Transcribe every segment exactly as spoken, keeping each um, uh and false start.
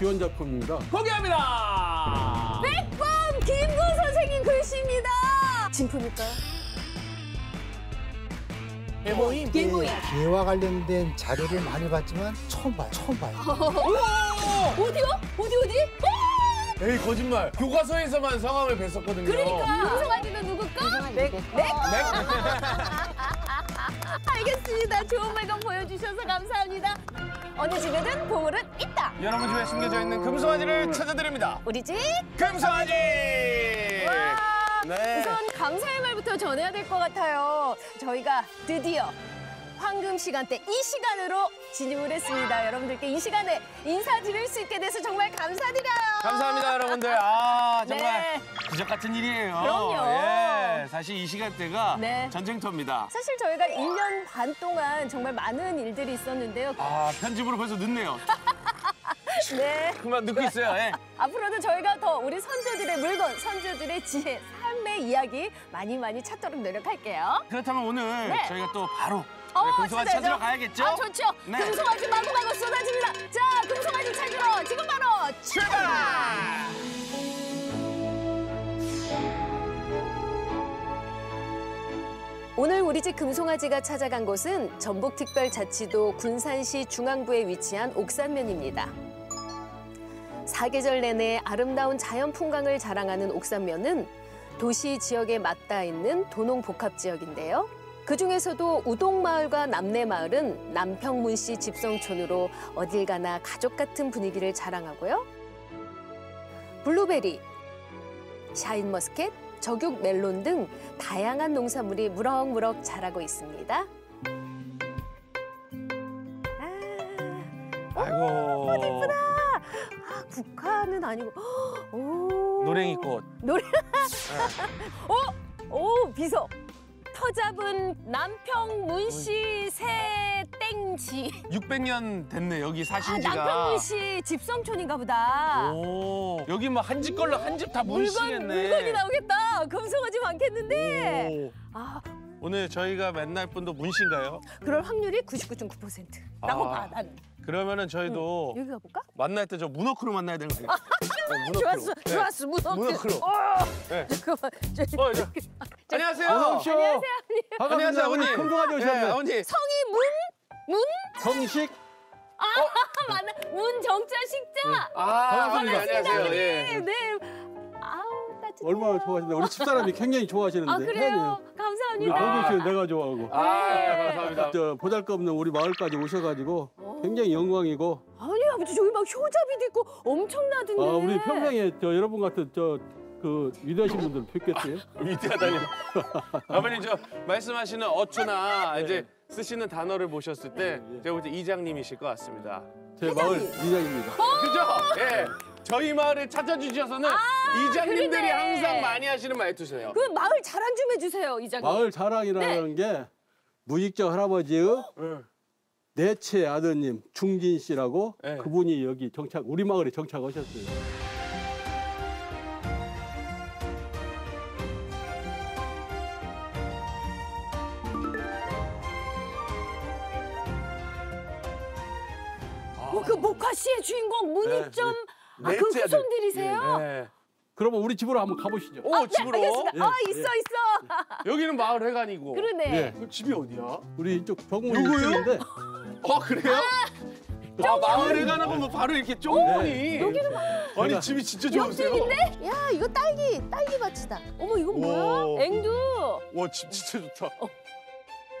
주연 작품입니다. 소개합니다. 백범 김구 선생님 글씨입니다. 진품일까요? 개모임. 개모임. 개와 관련된 자료를 많이 봤지만 처음 봐요. 처음 봐요. 어디요? 어디 어디? 에이 거짓말. 교과서에서만 성함을 뵀었거든요. 그러니까. 금송아지는 누구 거? 내 거. 내 거. 알겠습니다. 좋은 물건 보여주셔서 감사합니다. 어느 집에든 보물은 있다. 여러분 집에 숨겨져 있는 금송아지를 찾아드립니다. 우리 집 금송아지. 네. 우선 감사의 말부터 전해야 될 것 같아요. 저희가 드디어 황금 시간대 이 시간으로 진입을 했습니다. 여러분들께 이 시간에 인사드릴 수 있게 돼서 정말 감사드려요. 감사합니다, 여러분들. 아 정말 기적 네. 같은 일이에요. 그럼요. 예, 사실 이 시간대가 네. 전쟁터입니다. 사실 저희가 일 년 반 동안 정말 많은 일들이 있었는데요. 아 편집으로 벌써 늦네요. 네. 그만 늦고 있어요. 예. 앞으로도 저희가 더 우리 선조들의 물건, 선조들의 지혜, 삶의 이야기 많이 많이 찾도록 노력할게요. 그렇다면 오늘 네. 저희가 또 바로 어, 금송아지 찾으러 가야겠죠? 아, 좋죠. 네. 금송아지 마구마구 쏟아집니다. 자, 금송아지 찾으러 지금 바로 출발! 오늘 우리 집 금송아지가 찾아간 곳은 전북특별자치도 군산시 중앙부에 위치한 옥산면입니다. 사계절 내내 아름다운 자연 풍광을 자랑하는 옥산면은 도시 지역에 맞닿아 있는 도농복합지역인데요. 그중에서도 우동마을과 남내마을은 남평 문씨 집성촌으로 어딜 가나 가족 같은 분위기를 자랑하고요. 블루베리, 샤인머스켓, 저육 멜론 등 다양한 농산물이 무럭무럭 자라고 있습니다. 아, 아이고. 예쁘다. 아, 국화는 아니고. 오. 노랭이꽃. 노랭. 오, 오, 비석. 터잡은 남평 문씨 새 땡지. 육백 년 됐네 여기 사신 지가. 아, 남평 문씨 집성촌인가 보다. 오, 여기 뭐 한 집 걸로 한 집 다 문씨겠네. 물건, 물건이 나오겠다. 금송아지 많겠는데. 오. 아. 오늘 저희가 맨날 분도 문씨인가요? 그럴 확률이 구십구 점 구 퍼센트. 라고 봐, 나는. 그러면은 저희도 응. 여기 가볼까? 만날 때 저 문어크로 만나야 되는 거예요. 어, 좋았어, 네. 좋았어, 문어크로. 문어크로. 어! 네. 잠깐만. 저, 어, 저. 저, 안녕하세요. 안녕하세요, 아버님. 안녕하세요, 아버님. 금송아지 오셨네요. 네, 아버님. 성이 문? 문? 성식? 아, 어? 맞나? 문 정자 식자. 네. 아, 아버님. 안녕하세요. 아버님. 예. 네. 아우, 따뜻해. 얼마나 좋아하신다. 우리 집사람이 굉장히 좋아하시는데. 아, 그래요? 네. 감사합니다. 아, 내가 좋아하고. 아, 네. 감사합니다. 저 보잘것없는 우리 마을까지 오셔가지고 오. 굉장히 영광이고. 아니 아버지 저기 막 효자비도 있고 엄청나던데. 아, 우리 평생에 저 여러분 같은 저 그 위대하신 분들 뵙겠지. 아, 위대하다니. 아버님 저 말씀하시는 어초나 네. 이제 쓰시는 단어를 보셨을 때 네. 제가 볼 때 이장님이실 것 같습니다. 제 회장님. 마을 이장입니다. 그죠? 예. 네. 저희 마을을 찾아주셔서는 아, 이장님들이 그러네. 항상 많이 하시는 말투세요. 그 마을 자랑 좀 해주세요, 이장님. 마을 자랑이라는 네. 게 문익점 할아버지의 어? 넷째 아드님 중진 씨라고 네. 그분이 여기 정착, 우리 마을에 정착하셨어요. 어, 그 목화씨의 주인공 문익점. 네. 아, 그 후손들이세요? 네, 네. 그러면 우리 집으로 한번 가보시죠. 오, 아, 집으로? 네, 알겠습니다. 아, 예. 있어, 있어. 예. 여기는 마을 회관이고. 그러네. 예. 집이 어디야? 우리 이쪽 병문이 있는데. 아, 그래요? 아, 아, 아 마을 회관하고 뭐 바로 이렇게 쫑문이. 네. 여기는 막. 아니, 제가... 집이 진짜 좋으세요. 옆집인데? 야, 이거 딸기, 딸기 밭이다. 어머, 이건 뭐야? 앵두. 와, 집 진짜 좋다. 어.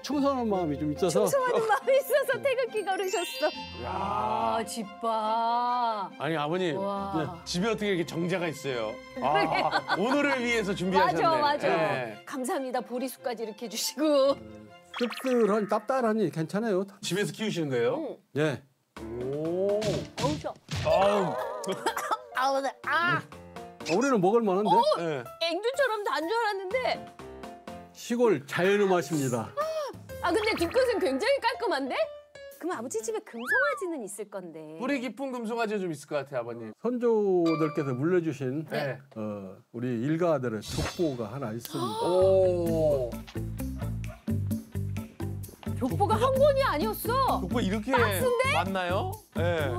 충성한 마음이 좀 있어서. 충성하는 마음이 있어서 태극기가 흐르셨어. 야, 집밥. 아니 아버님, 네. 집에 어떻게 이렇게 정자가 있어요? 아, 오늘을 위해서 준비하셨네. 맞아, 맞아. 네. 감사합니다. 보리수까지 이렇게 해주시고. 씁쓸한, 짭짤하니 괜찮아요. 집에서 키우시는 거예요? 응. 네. 오. 어우, 저. 아우. 아우, 네. 아. 우리는 먹을 만한데. 오, 네. 앵두처럼 단 줄 알았는데. 시골 자연의 맛입니다. 아 근데 뒷것은 굉장히 깔끔한데? 그럼 아버지 집에 금송아지는 있을 건데. 뿌리 깊은 금송아지 좀 있을 것 같아요, 아버님. 선조들께서 물려주신 네. 어, 우리 일가들의 족보가 하나 있습니다. 오. 족보가 한 권이 아니었어. 족보 이렇게 맞나요? 네.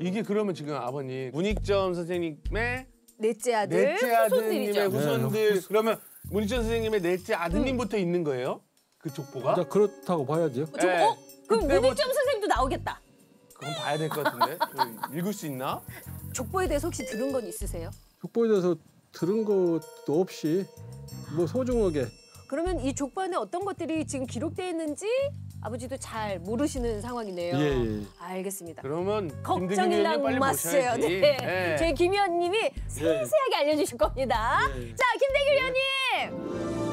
이게 그러면 지금 아버님 문익점 선생님의 넷째 아들, 넷째 아드님의 후손들이죠. 후손들. 네. 그러면 문익점 선생님의 넷째 아드님부터 음. 있는 거예요? 그 족보가? 자, 그렇다고 봐야죠. 저, 네. 어? 그럼 문익점 선생님도 나오겠다. 그건 봐야 될 것 같은데? 읽을 수 있나? 족보에 대해서 혹시 들은 건 있으세요? 족보에 대해서 들은 것도 없이 뭐 소중하게. 그러면 이 족보 안에 어떤 것들이 지금 기록되어 있는지 아버지도 잘 모르시는 상황이네요. 예, 예. 알겠습니다. 그러면 걱정이랑 마세요. 네. 네. 저희 김 의원님이 네. 세세하게 알려주실 겁니다. 네. 자, 김대길 의원님! 네.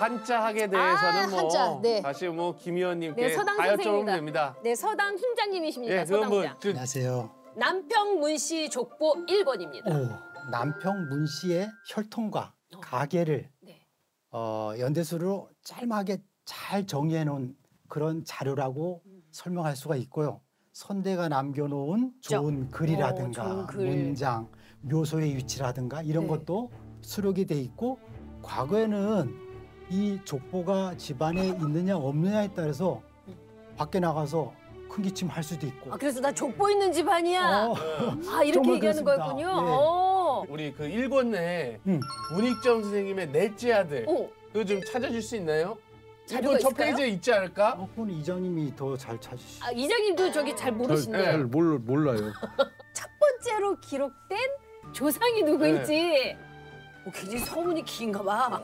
한자학에 대해서는 아, 뭐 한자, 네. 다시 뭐 김 의원님께 네, 서당 다 여쭤보면 됩니다. 네, 서당 훈장님이십니다. 네, 서당 훈장. 뭐, 안녕하세요. 남평 문씨 족보 일 번입니다. 오, 남평 문씨의 혈통과 어. 가계를 네. 어, 연대수로 짤막하게 잘 정리해놓은 그런 자료라고 음. 설명할 수가 있고요. 선대가 남겨놓은 좋은 글이라든가 어, 좋은 글. 문장, 묘소의 위치라든가 이런 네. 것도 수록이 돼 있고 과거에는 이 족보가 집안에 있느냐 없느냐에 따라서 밖에 나가서 큰 기침 할 수도 있고. 아, 그래서 나 족보 있는 집안이야. 어. 아, 이렇게 얘기하는 그렇습니다. 거였군요. 네. 우리 그 일 권에 음. 문익점 선생님의 넷째 아들 오. 그거 좀 찾아줄 수 있나요? 일 권 첫 페이지에 있지 않을까? 어, 그건 이장님이 더 잘 찾으시죠. 아, 이장님도 저기 잘 모르시네요. 잘 몰, 몰라요. 첫 번째로 기록된 조상이 누구인지. 네. 오, 굉장히 서문이 긴가 봐.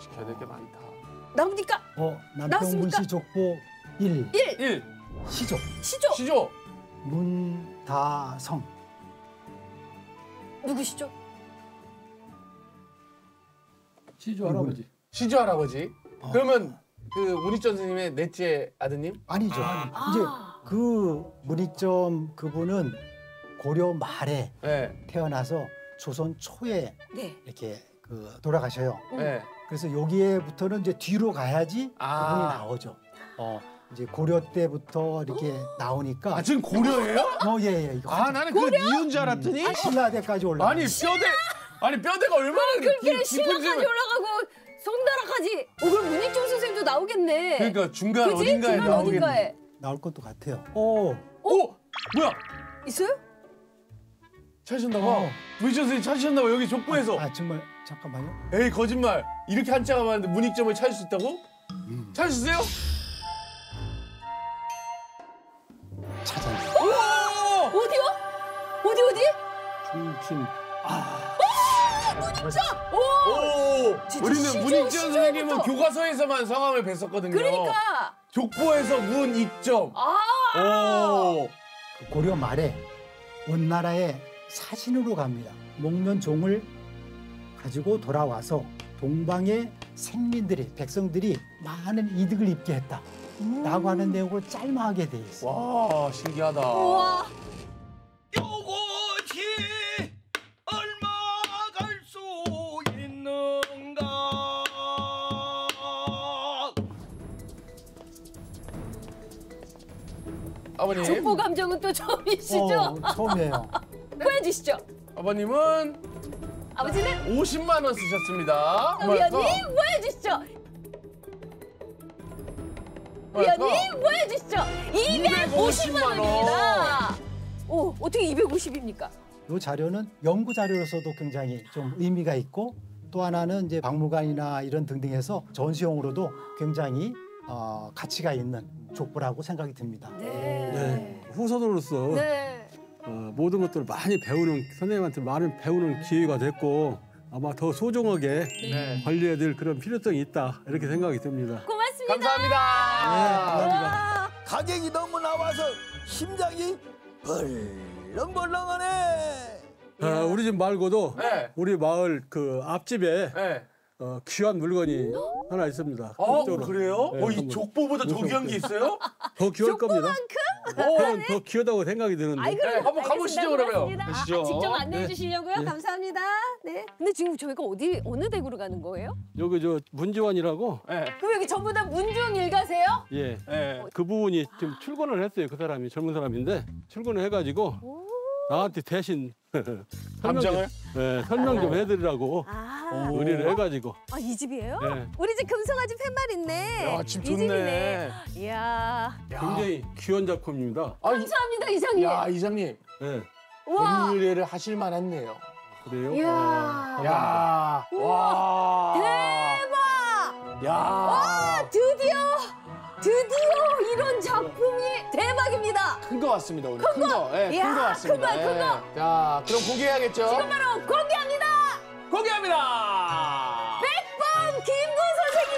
시켜야 될 게 많다. 나옵니까? 어, 남평 문씨 족보 일. 일. 일. 시조. 시조. 시조. 문다성. 누구시죠? 시조 할아버지. 시조 할아버지? 어. 그러면 그 문익점 선생님의 넷째 아드님? 아니죠. 아. 이제 그 문익점 그분은 고려 말에 네. 태어나서 조선 초에 네. 이렇게 그 돌아가셔요. 음. 네. 그래서 여기에부터는 이제 뒤로 가야지 아. 그분이 나오죠. 어, 이제 고려 때부터 이렇게 어? 나오니까. 아, 지금 고려예요? 어, 예, 예. 이거 아, 나는 그 이유인 줄 알았더니. 음, 신라대까지 올라가. 아니, 뼈대. 아니, 뼈대가 얼마나 깊은지. 신라까지 올라가고 송나라까지. 어, 그럼 문익점 선생님도 나오겠네. 그러니까 중간 그치? 어딘가에 중간 나오겠네. 어딘가에. 나올 것도 같아요. 오. 오? 오? 뭐야? 있어요? 찾으셨나 봐. 어. 문익점 선생님 찾으셨나 봐. 여기 족보에서. 아, 아, 정말. 잠깐만요. 에이, 거짓말. 이렇게 한자가 많은데 문익점을 찾을 수 있다고? 음. 찾으세요? 찾았어요. 어! 어디요? 어디 어디? 충춘. 아. 오! 문익점! 오! 오! 우리는 문익점 선생님은 교과서에서만 성함을 뵀었거든요. 그러니까. 족보에서 문익점. 아! 오! 고려 말에 온 나라에 사신으로 갑니다. 목련종을 가지고 돌아와서 동방의 생민들이, 백성들이 많은 이득을 입게 했다라고 음 하는 내용으로 짤막하게 돼 있어요. 와, 신기하다. 우와. 요것이 얼마 갈 수 있는가? 아버님. 족보 감정은 또 처음이시죠? 어, 처음이에요. 보여주시죠. 아버님은? 아버지는 오십만 원 쓰셨습니다. 위원님 보여주시죠. 위원님 보여주시죠. 이백오십만 원입니다. 오, 어떻게 이백오십입니까? 이 자료는 연구 자료로서도 굉장히 좀 의미가 있고 또 하나는 이제 박물관이나 이런 등등에서 전시용으로도 굉장히 어, 가치가 있는 족보라고 생각이 듭니다. 네. 네. 후손으로서. 네. 어, 모든 것들을 많이 배우는 선생님한테 많은 배우는 기회가 됐고 아마 더 소중하게 네. 관리해야 될 그런 필요성이 있다 이렇게 생각이 듭니다. 고맙습니다. 감사합니다. 네, 감사합니다. 가격이 너무 나와서 심장이 벌렁벌렁하네. 어, 우리 집 말고도 네. 우리 마을 그 앞집에 네. 어, 귀한 물건이 하나 있습니다. 어, 그래요? 네, 어, 이 족보보다 더 귀한 게 있어요? 더 귀할 겁니다. 족보만큼? 더 귀하다고 생각이 드는데. 아이, 그럼 네, 한번 가보시죠, 그러면. 아, 직접 안내해 주시려고요? 네. 감사합니다. 네. 근데 지금 저희가 어디, 어느 댁으로 가는 거예요? 여기 저 문지원이라고. 네. 그럼 여기 전부 다 문중 일가세요? 예. 네. 네. 그 부분이 지금 출근을 했어요, 그 사람이. 젊은 사람인데. 출근을 해가지고. 오. 나한테 대신 설명 좀, 네, 설명 좀 해드리라고 아 의뢰를 해가지고. 아, 이 집이에요? 네. 우리 집 금송아지 팻말 있네. 야, 집 좋네. 이 집이네. 이야. 굉장히 귀여운 작품입니다. 아, 감사합니다, 이장님. 야, 이장님. 네. 와. 의뢰를 하실 만했네요. 그래요? 이야. 아, 야. 와. 대박. 야. 와, 드디어. 드디어 이런 작품이 대박입니다. 큰 거 왔습니다, 오늘. 큰 거. 예, 큰 거 왔습니다. 큰 거, 큰 거. 자, 그럼 공개해야겠죠? 지금 바로 공개합니다. 공개합니다. 백범 김구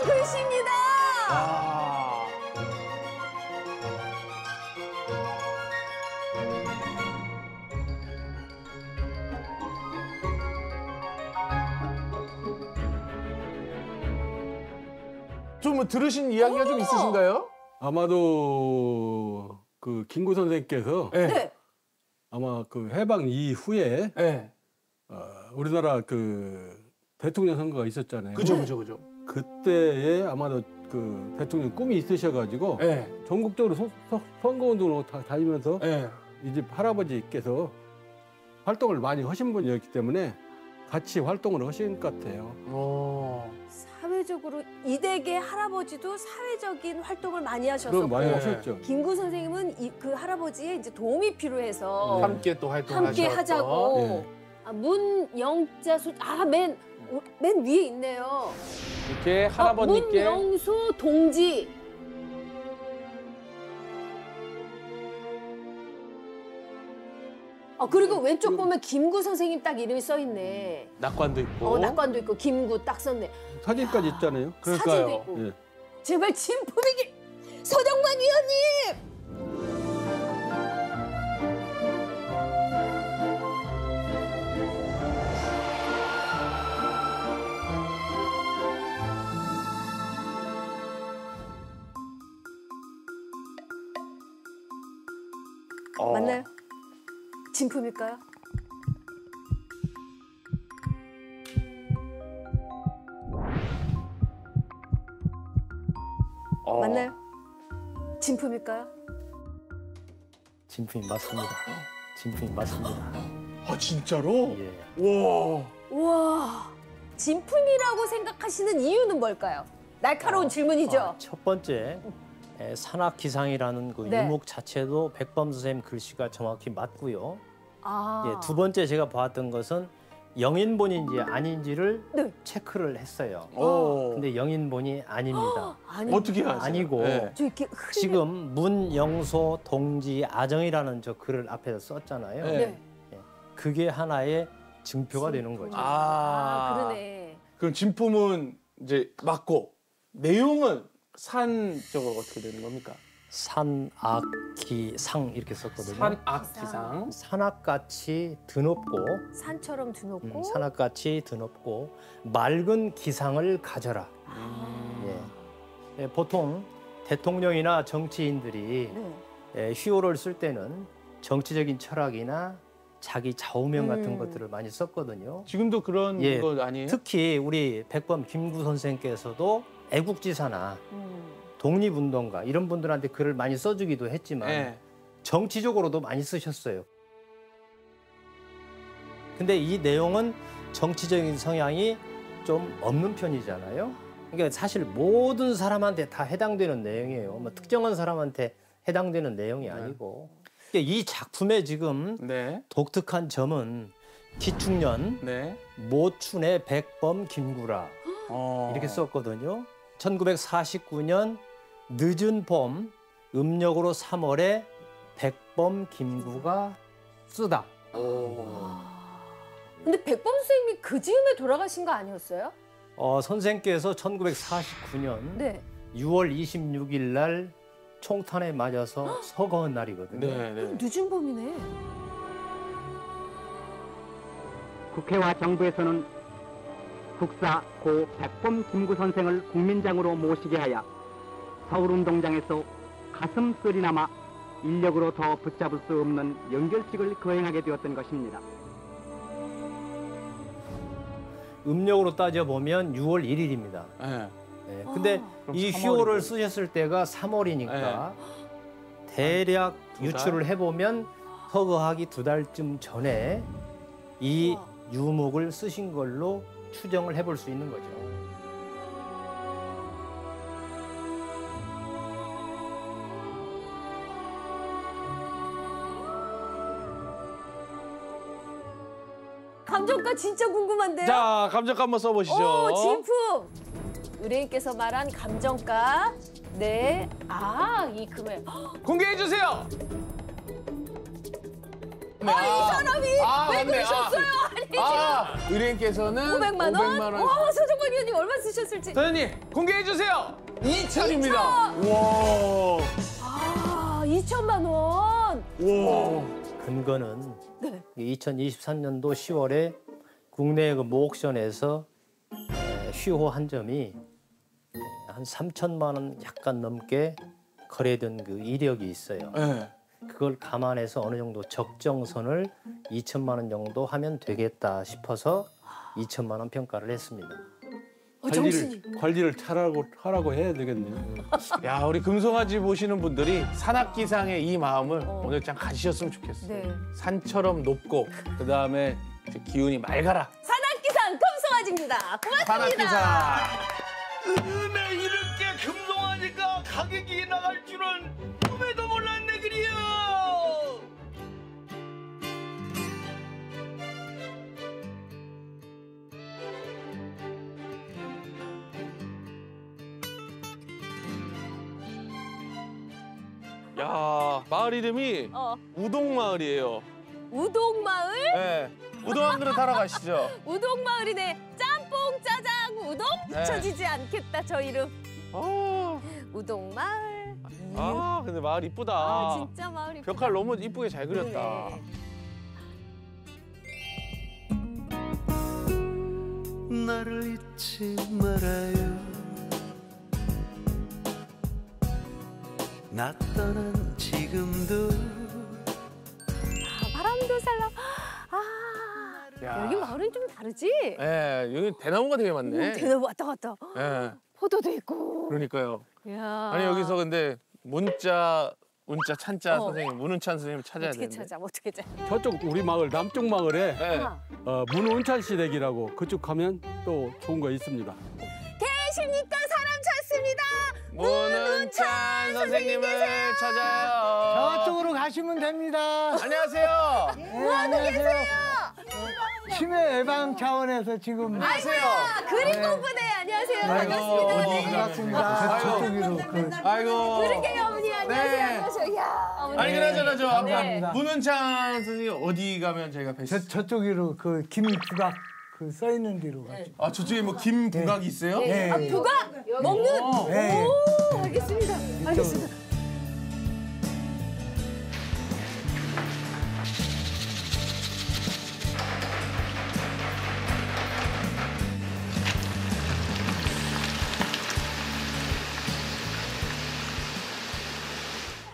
선생님 글씨입니다. 아. 좀 들으신 이야기가 좀 있으신가요? 아마도 그 김구 선생님께서 네. 아마 그 해방 이후에 네. 어, 우리나라 그 대통령 선거가 있었잖아요. 그죠, 그죠, 그죠. 그때에 아마도 그 대통령 꿈이 있으셔가지고 네. 전국적으로 소, 소, 선거운동으로 다, 다니면서 네. 이 집 할아버지께서 활동을 많이 하신 분이었기 때문에 같이 활동을 하신 것 같아요. 오. 사회적으로 이댁의 할아버지도 사회적인 활동을 많이 하셔서 많이 하셨죠. 김구 선생님은 이, 그 할아버지의 이제 도움이 필요해서 네. 함께 또 활동하셨고 함께 하자고. 네. 아, 문영자 수 아 맨 맨 위에 있네요. 이렇게 할아버지께 어, 문영수 동지. 아, 그리고 왼쪽 보면 김구 선생님 딱 이름이 써 있네. 낙관도 있고. 어, 낙관도 있고 김구 딱 썼네. 사진까지 아, 있잖아요. 그러니까요. 사진도 있고. 예. 제발 진보이기 서정만 위원님. 어. 맞나요? 진품일까요? 어. 맞나요? 진품일까요? 진품이 맞습니다. 진품이 맞습니다. 아, 진짜로? 예. 우와. 우와. 진품이라고 생각하시는 이유는 뭘까요? 날카로운 어, 질문이죠. 어, 첫 번째. 에, 산악기상이라는 그 네. 유목 자체도 백범 선생님 글씨가 정확히 맞고요. 아. 예, 두 번째 제가 봤던 것은 영인본인지 아닌지를 네. 체크를 했어요. 오. 근데 영인본이 아닙니다. 아니, 어떻게 아세요? 아니고 네. 지금 문영소 동지 아정이라는 저 글을 앞에서 썼잖아요. 네. 예, 그게 하나의 증표가 증표. 되는 거죠. 아, 아 그러네. 그럼 진품은 이제 맞고 내용은 산 저거 어떻게 되는 겁니까? 산악기상 이렇게 썼거든요. 산악기상. 산악같이 드높고. 산처럼 드높고. 음, 산악같이 드높고 맑은 기상을 가져라. 아. 예. 예, 보통 대통령이나 정치인들이 네. 예, 휴오를 쓸 때는 정치적인 철학이나 자기 좌우명 음. 같은 것들을 많이 썼거든요. 지금도 그런 예, 거 아니에요? 특히 우리 백범 김구 선생께서도 애국지사나 음. 독립운동가 이런 분들한테 글을 많이 써주기도 했지만 네. 정치적으로도 많이 쓰셨어요. 근데 이 내용은 정치적인 성향이 좀 없는 편이잖아요. 그러니까 사실 모든 사람한테 다 해당되는 내용이에요. 뭐 특정한 사람한테 해당되는 내용이 아니고. 그러니까 이 작품의 지금 네. 독특한 점은 기축년 네. 모춘의 백범 김구라 어. 이렇게 썼거든요. 천구백사십구 년 늦은 봄 음력으로 삼월에 백범 김구가 쓰다. 오. 근데 백범 선생님이 그 즈음에 돌아가신 거 아니었어요? 어, 선생께서 천구백사십구 년 네. 유월 이십육일 날 총탄에 맞아서 헉? 서거한 날이거든요. 네, 네. 늦은 봄이네. 국회와 정부에서는 국사 고 백범 김구 선생을 국민장으로 모시게 하여 서울운동장에서 가슴 썰이 남아 인력으로 더 붙잡을 수 없는 연결식을 거행하게 되었던 것입니다. 음력으로 따져보면 유월 일일입니다. 네. 네. 근데 아, 이 휴오를 쓰셨을 때가 삼월이니까 네. 대략 유추를 해보면 허거하기 두 달쯤 전에 이 유목을 쓰신 걸로 추정을 해볼 수 있는 거죠. 감정가 진짜 궁금한데요? 자, 감정가 한번 써보시죠. 오, 진품! 의뢰인께서 말한 감정가. 네. 아, 이 금액. 공개해주세요! 아, 아, 이 사람이 아, 왜 맞네. 그러셨어요? 아니, 아, 지금. 의뢰인께서는 오백만 원? 오백만 원. 와, 서정관 의원님 얼마 쓰셨을지. 서장님, 공개해주세요! 이천입니다. 와. 아, 이천만 원. 와. 근거는 네. 이천이십삼 년도 시월에 국내 그 모옥션에서 휴호 한 점이 한 삼천만 원 약간 넘게 거래된 그 이력이 있어요. 네. 그걸 감안해서 어느 정도 적정선을 이천만 원 정도 하면 되겠다 싶어서 이천만 원 평가를 했습니다. 어, 관리를, 관리를 하라고, 하라고 해야 되겠네요. 야, 우리 금송아지 보시는 분들이 산악기상의 이 마음을 어. 오늘 참 가지셨으면 좋겠어요. 네. 산처럼 높고 그다음에 기운이 맑아라. 산악기상 금송아지입니다. 고맙습니다. 산악기상. 이렇게 금송아지가 가격이 나갈 줄은 꿈에도 몰랐네 그리요. 야, 마을 이름이 어. 우동마을이에요. 우동마을? 네. 우동 한 그릇 하러 가시죠. 우동마을이네. 짬뽕, 짜장, 우동? 붙여지지 네. 않겠다, 저 이름. 어. 우동마을. 아, 근데 마을 이쁘다. 아, 진짜 마을 이쁘다. 벽화 너무 이쁘게 잘 그렸다. 그래. 나를 잊지 말아요. 나 떠난 지금도. 아, 바람도 살라. 아, 야. 여기 마을은 좀 다르지? 예, 여기 대나무가 되게 많네. 오, 대나무 왔다 갔다. 예. 포도도 있고. 그러니까요. 야. 아니 여기서 근데 문자, 운자, 찬자 어. 선생님, 문운찬 선생님 찾아야 되는데. 어떻게 찾아? 어떻게 찾아? 저쪽 우리 마을, 남쪽 마을에 네. 어, 문운찬 시댁이라고 그쪽 가면 또 좋은 거 있습니다. 계십니까? 사람 찾습니다. 문운찬 선생님을 계세요. 찾아요. 저쪽으로 가시면 됩니다. 안녕하세요. 네. 뭐 하고 계세요? 네. 치매 예방 차원에서 지금. 안녕하세요. 그림 공부대. 안녕하세요. 반갑습니다. 네. 반갑습니다. 아이고. 아이고. 그러게요, 어머니. 안녕하세요. 네. 아니, 그나저나 저 아까 문운찬 선생님 어디 가면 저희가 뵈실 수 있어요? 저쪽으로 그 김부각. 그 써 있는 뒤로 가죠. 네. 아, 저쪽에 뭐 김 부각이 네. 있어요? 네. 네. 아, 부각 먹는. 오, 네. 오 알겠습니다. 네. 알겠습니다.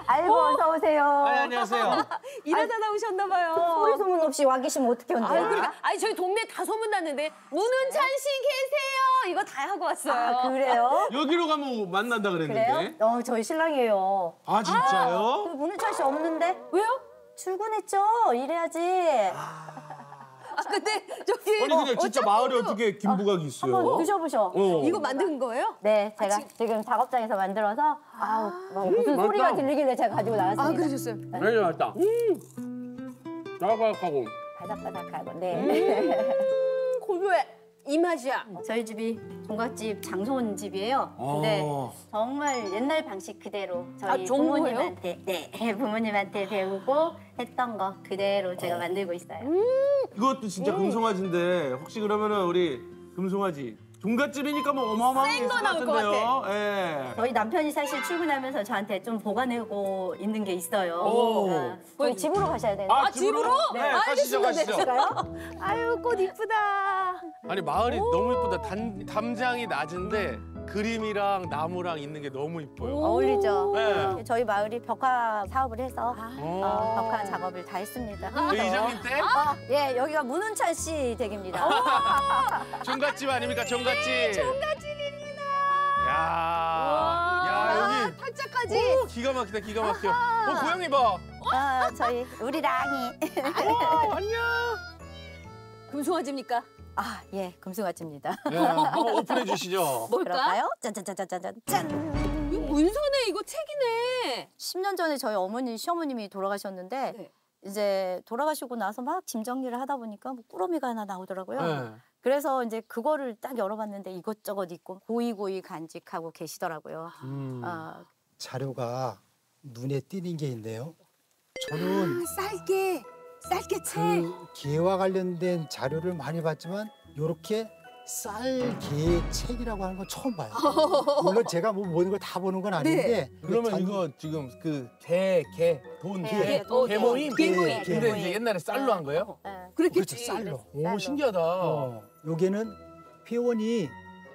아이고, 어서 오세요. 아, 안녕하세요. 일하다 나오셨나 봐요. 소리 소문 없이 와 계시면 어떻게 온대요? 아니, 그러니까, 아니 저희 동네 다 소문 났는데 문운찬 씨 계세요. 이거 다 하고 왔어요. 아, 그래요? 여기로 가면 만난다 그랬는데. 그래요? 어, 저희 신랑이에요. 아, 진짜요? 아, 그 문운찬 씨 없는데? 왜요? 출근했죠. 일해야지. 아, 근데 저기 아니 근데 진짜 어, 마을에 어떻게 김부각이 어, 있어요? 한번 드셔보셔. 어. 이거 만든 거예요? 네, 제가 아, 지금... 지금 작업장에서 만들어서 아우 막 무슨 음, 소리가 맞다. 들리길래 제가 가지고 나왔습니다. 아, 그러셨어요? 네, 네 맞다. 음, 바삭바삭하고. 바삭바삭하고, 네. 음, 고소해. 이 맛이야. 저희 집이 종갓집 장소원 집이에요. 근데 정말 옛날 방식 그대로 저희 아, 부모님한테 네, 부모님한테 배우고 했던 거 그대로 제가 어. 만들고 있어요. 음 이것도 진짜 음. 금송아지인데 혹시 그러면은 우리 금송아지 종갓집이니까 뭐 어마어마한 게 있을 것 같은데요. 예. 저희 남편이 사실 출근하면서 저한테 좀 보관하고 있는 게 있어요. 어. 저희 집으로 가셔야 되는데. 아, 아 집으로? 네, 네. 가시죠, 가시죠. 아유, 꽃 이쁘다. 아니, 마을이 오. 너무 이쁘다. 담, 담장이 낮은데 그림이랑 나무랑 있는 게 너무 이뻐요. 어울리죠. 네. 저희 마을이 벽화 사업을 해서 아. 어, 벽화 작업을 다 했습니다. 아. 그 이장님 댁? 아. 예, 여기가 문운찬 씨 댁입니다. 종갓집 아닙니까? 종갓집. 네, 종갓집입니다. 야, 야 여기. 아, 팔자까지. 오, 기가 막히다, 기가 막혀. 어, 고양이 봐. 어, 저희 우리 랑이. 어, 안녕. 금송아지입니까? 아, 예, 금송아지입니다. 예, 한번 오픈해 주시죠. 뭘까요? 짠짠짠짠짠 짠. 이거 문서네, 이거 책이네. 십 년 전에 저희 어머니, 시어머님이 돌아가셨는데 네. 이제 돌아가시고 나서 막 짐 정리를 하다 보니까 뭐 꾸러미가 하나 나오더라고요. 네. 그래서 이제 그거를 딱 열어봤는데 이것저것 있고 고이고이 간직하고 계시더라고요. 음. 어. 자료가 눈에 띄는 게 있네요. 저는 아, 쌀개, 쌀개 채. 그 개와 관련된 자료를 많이 봤지만 이렇게 쌀개 책이라고 하는 건 처음 봐요. 물론 제가 뭐 모든 걸 다 보는 건 아닌데. 네. 그러면 전... 이거 지금 그 개, 개, 돈, 개, 개 모임? 개 모임. 근데 이제 옛날에 쌀로 한 거예요? 네. 그렇겠지. 그렇죠, 쌀로. 오, 신기하다. 어. 여기는 회원이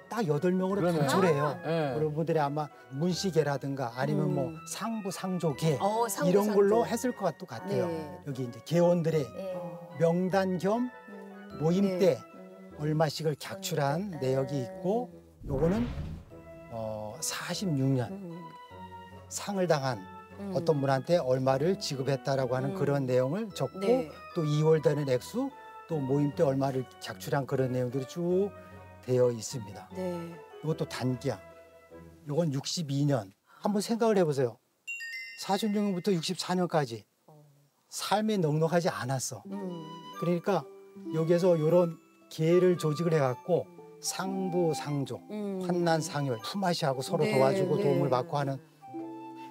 딱 여덟 명으로 단출해요. 네. 여러분들이 아마 문시계라든가 아니면 음. 뭐 상부 상조계 어, 상부, 이런 상조. 걸로 했을 것 같아요. 네. 여기 이제 계원들의 네. 명단 겸 모임 네. 때 얼마씩을 객출한 네. 내역이 있고 요거는 어, 사십육 년 음. 상을 당한 음. 어떤 분한테 얼마를 지급했다라고 하는 음. 그런 내용을 적고 네. 또 이월 되는 액수 또 모임 때 얼마를 객출한 그런 내용들이 쭉 되어 있습니다. 네. 이것도 단기야. 이건 육십이 년. 한번 생각을 해보세요. 사십육 년부터 육십사 년까지 삶이 넉넉하지 않았어. 음. 그러니까 여기에서 이런 계를 조직을 해갖고 상부 상조, 음. 환난 상열, 품앗이하고 서로 네, 도와주고 네. 도움을 받고 하는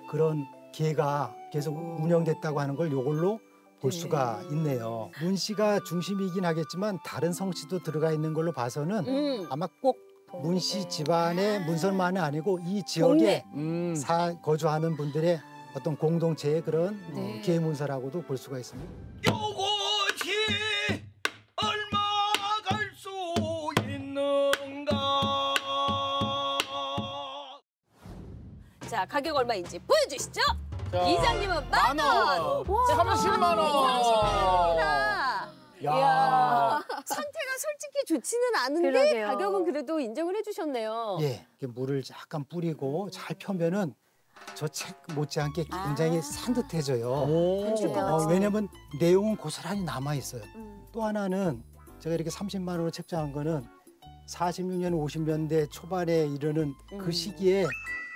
그런 계가 계속 운영됐다고 하는 걸 이걸로 볼 네. 수가 있네요. 문 씨가 중심이긴 하겠지만 다른 성씨도 들어가 있는 걸로 봐서는 음. 아마 꼭 문 씨 집안의 문서만은 아니고 이 지역에 음. 사, 거주하는 분들의 어떤 공동체의 그런 네. 어, 계 문서라고도 볼 수가 있습니다. 요것이 얼마 갈 수 있는가? 자, 가격 얼마인지 보여주시죠. 자, 이장님은 만 원! 삼십만 원! 삼십만 원이다! 이야. 상태가 솔직히 좋지는 않은데 그러게요. 가격은 그래도 인정을 해주셨네요. 예, 물을 약간 뿌리고 잘 펴면은 저 책 못지않게 굉장히 아. 산뜻해져요. 어, 왜냐면 내용은 고스란히 남아있어요. 음. 또 하나는 제가 이렇게 삼십만 원으로 책정한 거는 사십육 년, 오십 년대 초반에 이르는 음. 그 시기에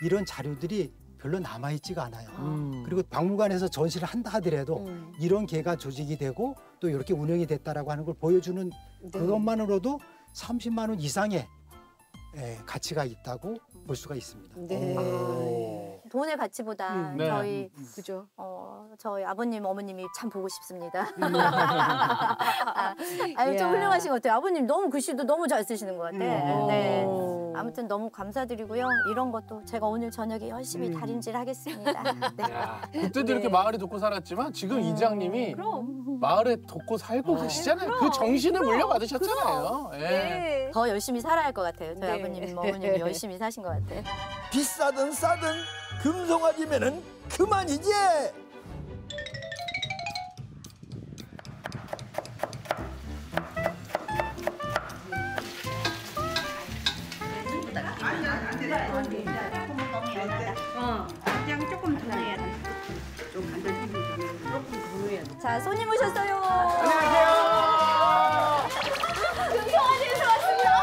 이런 자료들이 별로 남아있지가 않아요. 음. 그리고 박물관에서 전시를 한다 하더라도 음. 이런 개가 조직이 되고 또 이렇게 운영이 됐다라고 하는 걸 보여주는 네. 그것만으로도 삼십만 원 이상의 예, 가치가 있다고 볼 수가 있습니다. 네. 아, 예. 돈의 가치보다 음, 네. 저희 그죠? 어, 저희 아버님, 어머님이 참 보고 싶습니다. 아, 아니, 좀 훌륭하신 것 같아요. 아버님 너무 글씨도 너무 잘 쓰시는 것 같아요. 음. 네. 아무튼 너무 감사드리고요. 이런 것도 제가 오늘 저녁에 열심히 음. 다림질 하겠습니다. 네. 그때도 네. 이렇게 마을에 돕고 살았지만 지금 음, 이장님이 그럼. 마을에 돕고 살고 아, 계시잖아요. 그럼. 그 정신을 그럼. 물려받으셨잖아요. 예. 네. 더 열심히 살아야 할 것 같아요. 저희 네. 아버님, 어머님이 열심히 사신 것 같아요. 비싸든 싸든 금송아지면은 그만이지. 자, 손님 오셨어요. 안녕하세요. 금송아지에서 왔습니다.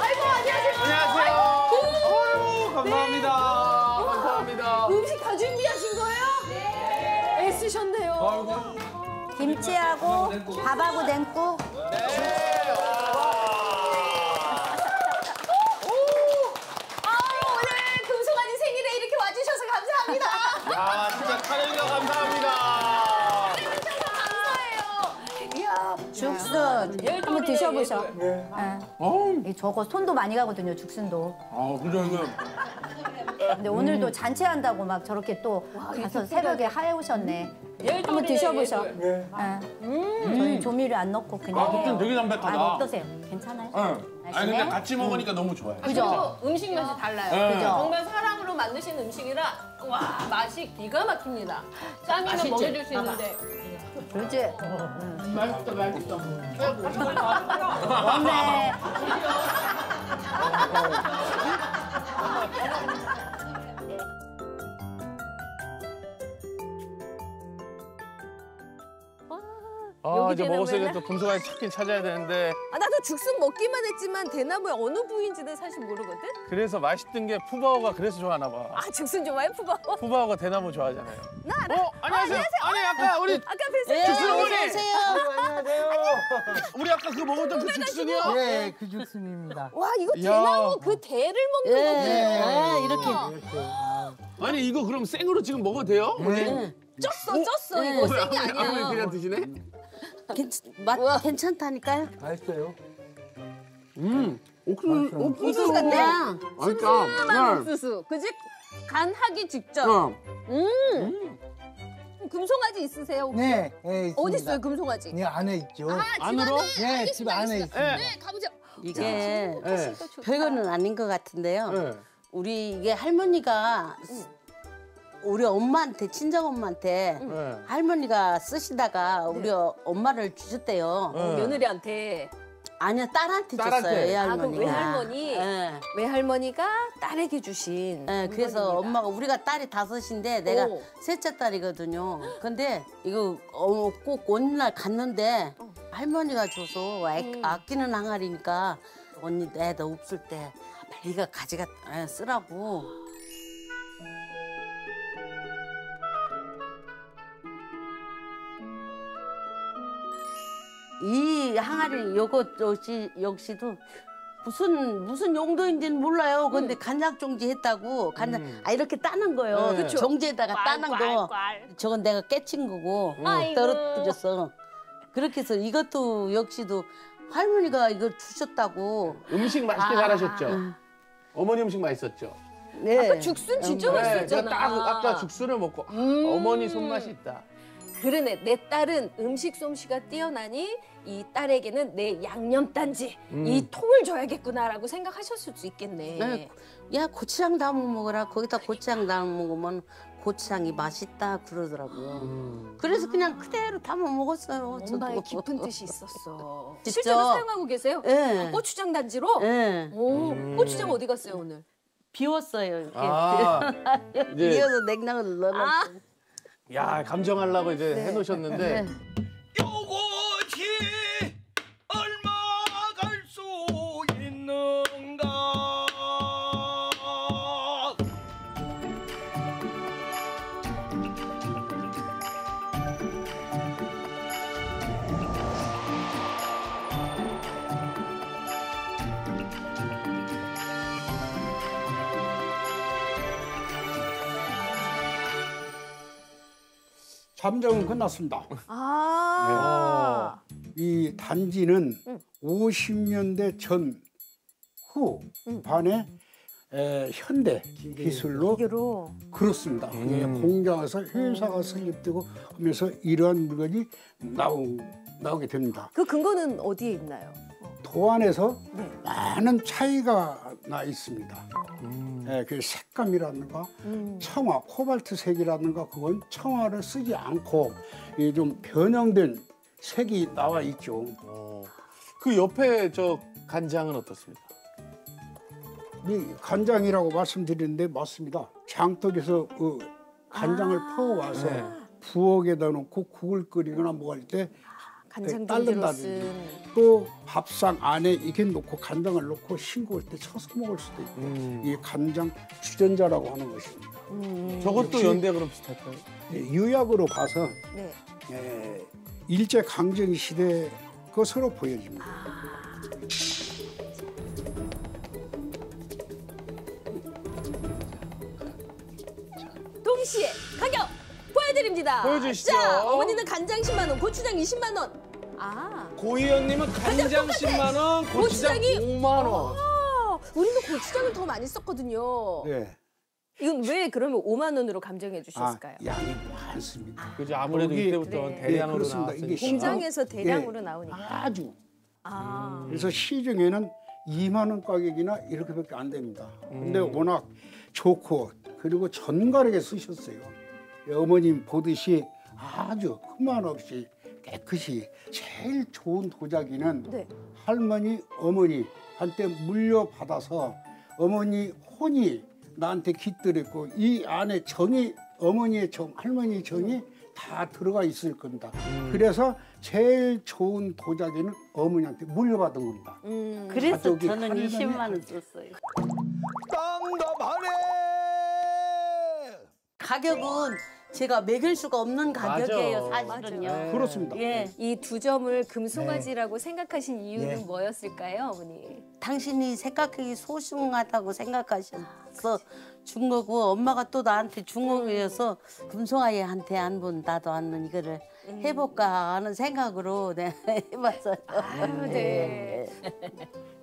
아이고, 안녕하세요. 안녕하세요. 아이고, 감사합니다. 네. 감사합니다. 음식 다 준비하신 거예요? 네. 애쓰셨네요. 아이고. 김치하고 밥하고 냉국. 네. 아, 진짜 사장님과 감사합니다. 사장님 감사해요. 이야, 죽순. 한번 드셔보셔. 네. 아. 저거 손도 많이 가거든요, 죽순도. 아, 그죠, 이거. 근데 오늘도 음. 잔치한다고 막 저렇게 또 와, 가서 새벽에 하에 오셨네. 한번 드셔보셔. 네. 아. 음. 저희 조미료 안 넣고 그냥. 아, 그땐 되게 담백하다. 아, 어떠세요? 괜찮아요? 응. 아, 근데 같이 먹으니까 음. 너무 좋아요. 그죠? 음식 맛이 달라요. 네. 그죠? 정말 사랑으로 만드신 음식이라. 와, 맛이 기가 막힙니다. 쌈이면 먹여줄 수 있는데. 그렇지? 응. 맛있다, 맛있다. 맞네. 아, 이제 먹었으니까 또 금송아지 찾긴 찾아야 되는데. 아, 나도 죽순 먹기만 했지만 대나무의 어느 부위인지는 사실 모르거든? 그래서 맛있던 게 푸바오가 그래서 좋아하나 봐. 아, 죽순 좋아해? 푸바오? 푸바오가 대나무 좋아하잖아요. 나 알아. 어, 안녕하세요. 아, 안녕하세요. 아니, 아까 우리 아까 뵀어요. 죽순 어머니. 안녕하세요. 안녕하세요. 우리 아까 그 먹었던 그 죽순이요? 네, 그 죽순입니다. 와, 이거 대나무 그 대를 먹는 거군요. 네, 이렇게. 이렇게. 아니, 이거 그럼 생으로 지금 먹어도 돼요? 네. 쪘어, 쪘어. 이거 생이 아니야. 아버님 그냥 드시네? 괜찮, 맛 우와. 괜찮다니까요? 맛있어요. 음, 옥수수, 옥수수 같아. 슴슴한 옥수수, 그지? 간하기 직전. 어. 음. 음. 금송아지 있으세요 혹시? 네, 네 있습니다. 어디 있어요 금송아지? 네 안에 있죠. 아, 집 안으로? 안에? 네, 알겠습니다. 집 안에 있습니다. 네, 가보자. 이게 네. 별거는 아닌 것 같은데요. 네. 우리 이게 할머니가. 음. 우리 엄마한테, 친정엄마한테 네. 할머니가 쓰시다가 우리 네. 엄마를 주셨대요. 네. 며느리한테? 아니요, 딸한테, 딸한테 줬어요, 외할머니가. 아, 외할머니? 네. 외할머니가 딸에게 주신 네, 그래서 엄마가, 우리가 딸이 다섯인데 오. 내가 셋째 딸이거든요. 근데 이거 꼭 어느 날 갔는데 어. 할머니가 줘서 아, 음. 아끼는 항아리니까 언니, 내 너 없을 때 빨리 이거 가져가 쓰라고. 이 항아리 요것 역시, 역시도 무슨 무슨 용도인지는 몰라요. 근데 음. 간장 종지 했다고 간장 음. 아 이렇게 따는 거예요. 네. 종지에다가 괄, 따는 괄, 거. 괄. 저건 내가 깨친 거고 음. 떨어뜨렸어. 그렇게 해서 이것도 역시도 할머니가 이걸 주셨다고. 음식 맛있게 아. 잘하셨죠? 아. 어머니 음식 맛있었죠? 네. 아까 죽순 진짜 음. 맛있었잖아. 네. 딱 아까 죽순을 먹고 음. 어머니 손맛이 있다. 그러네. 내 딸은 음식 솜씨가 뛰어나니 이 딸에게는 내 양념단지 음. 이 통을 줘야겠구나라고 생각하셨을 수 있겠네. 네. 야 고추장 담아 먹어라. 거기다 그러니까. 고추장 담아 먹으면 고추장이 맛있다 그러더라고요. 음. 그래서 그냥 그대로 담아 먹었어요. 정말 깊은 뜻이 있었어. 실제로 사용하고 계세요? 네. 고추장 단지로? 네. 오, 음. 고추장 어디 갔어요 오늘? 비웠어요. 이렇게. 아. 비워서 냉장고에 넣어놨어요. 아. 야, 감정하려고 이제 네. 해놓으셨는데. 네. 요것이 얼마 갈 수 있는가? 잠정은 끝났습니다. 아 네. 이 단지는 응. 오십 년대 전 후 응. 반에 에, 현대 기술로 기계로. 그렇습니다. 음. 공장에서 회사가 설립되고 하면서 이러한 물건이 나오, 나오게 됩니다. 그 근거는 어디에 있나요? 도안에서 네. 많은 차이가 나 있습니다. 음. 네, 그 색감이라든가 음. 청아, 코발트색이라든가 그건 청아를 쓰지 않고 이 좀 변형된 색이 나와 있죠. 어. 그 옆에 저 간장은 어떻습니까? 네, 간장이라고 말씀드리는데 맞습니다. 장독에서 그 간장을 아. 퍼와서 네. 부엌에다 놓고 국을 끓이거나 뭐 할 때 간장 딸른다든지 또 밥상 안에 이게 놓고 간장을 놓고 싱거울 때 쳐서 먹을 수도 있고 음. 이 간장 주전자라고 하는 것입니다. 음. 저것도 연대 그럼 비슷할까요? 유약으로 봐서 네. 예, 일제 강점 시대 것으로 보여집니다. 아. 동시에 가격! 보여드립니다. 보여주시죠. 자, 어머니는 간장 십만 원, 고추장 이십만 원. 아. 고희연님은 간장 십만 원, 고추장 고추장이... 오만 원. 아, 우리는 고추장을 더 많이 썼거든요. 네. 이건 왜 그러면 오만 원으로 감정해 주셨을까요? 아, 양이 많습니다. 아, 그죠. 아무래도 이때부터 그래. 대량으로 네, 나왔으니까. 공장에서 대량으로 네. 나오니까. 아주. 아. 음. 그래서 시중에는 이만 원 가격이나 이렇게밖에 안 됩니다. 음. 근데 워낙 좋고 그리고 정갈하게 쓰셨어요. 어머님 보듯이 아주 흠만 없이 깨끗이 제일 좋은 도자기는 네. 할머니, 어머니 한테 물려받아서 어머니 혼이 나한테 깃들였고 이 안에 정이, 어머니의 정, 할머니의 정이 다 들어가 있을 겁니다. 음. 그래서 제일 좋은 도자기는 어머니한테 물려받은 겁니다. 음. 그래서 저는 이십만 원 썼어요. 땀담하네. 가격은 제가 매길 수가 없는 가격이에요, 맞아. 사실은요. 네. 그렇습니다. 예. 이 두 점을 금송아지라고 네. 생각하신 이유는 네. 뭐였을까요, 어머니? 당신이 생각하기 소중하다고 생각하셔서 아, 준 거고, 엄마가 또 나한테 준 거여서 음. 금송아지한테 안 본 나도 않는 이거를 음. 해볼까 하는 생각으로 네, 해봤어요. 아유, 네.